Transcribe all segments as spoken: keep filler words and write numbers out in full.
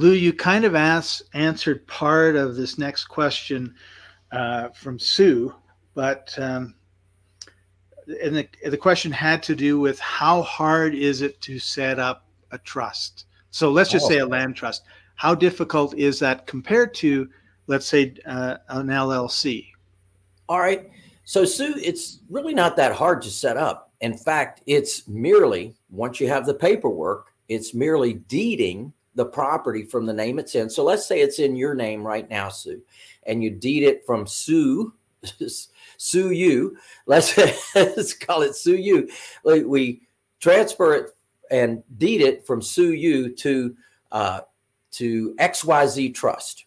Lou, you kind of asked, answered part of this next question uh, from Sue, but um, and the, the question had to do with how hard is it to set up a trust? So let's just oh. say a land trust. How difficult is that compared to, let's say, uh, an L L C? All right. So Sue, it's really not that hard to set up. In fact, it's merely, once you have the paperwork, it's merely deeding the property from the name it's in. So let's say it's in your name right now, Sue, and you deed it from Sue, Sue you, let's, let's call it Sue you. We transfer it and deed it from Sue you to, uh, to X Y Z Trust.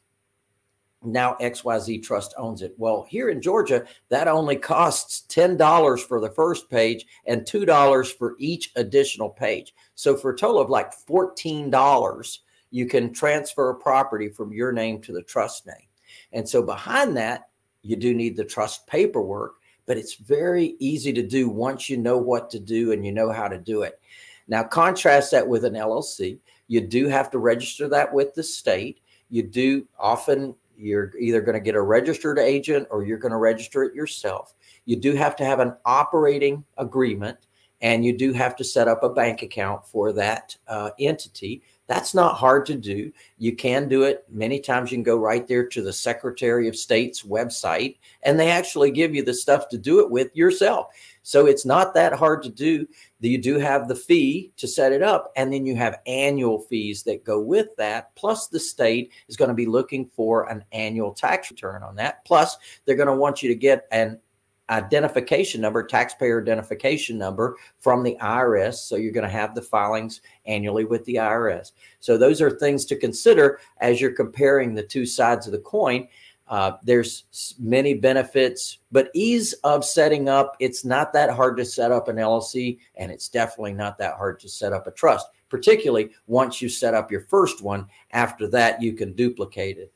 Now X Y Z Trust owns it. Well, here in Georgia, that only costs ten dollars for the first page and two dollars for each additional page. So for a total of like fourteen dollars, you can transfer a property from your name to the trust name. And so behind that, you do need the trust paperwork, but it's very easy to do once you know what to do and you know how to do it. Now contrast that with an L L C. You do have to register that with the state. You do often... You're either going to get a registered agent or you're going to register it yourself. You do have to have an operating agreement and you do have to set up a bank account for that uh, entity. That's not hard to do. You can do it. Many times you can go right there to the Secretary of State's website and they actually give you the stuff to do it with yourself. So it's not that hard to do. You do have the fee to set it up and then you have annual fees that go with that. Plus the state is going to be looking for an annual tax return on that. Plus they're going to want you to get an identification number, taxpayer identification number from the I R S. So you're going to have the filings annually with the I R S. So those are things to consider as you're comparing the two sides of the coin. Uh, there's many benefits, but ease of setting up. It's not that hard to set up an L L C, and it's definitely not that hard to set up a trust, particularly once you set up your first one. After that, you can duplicate it.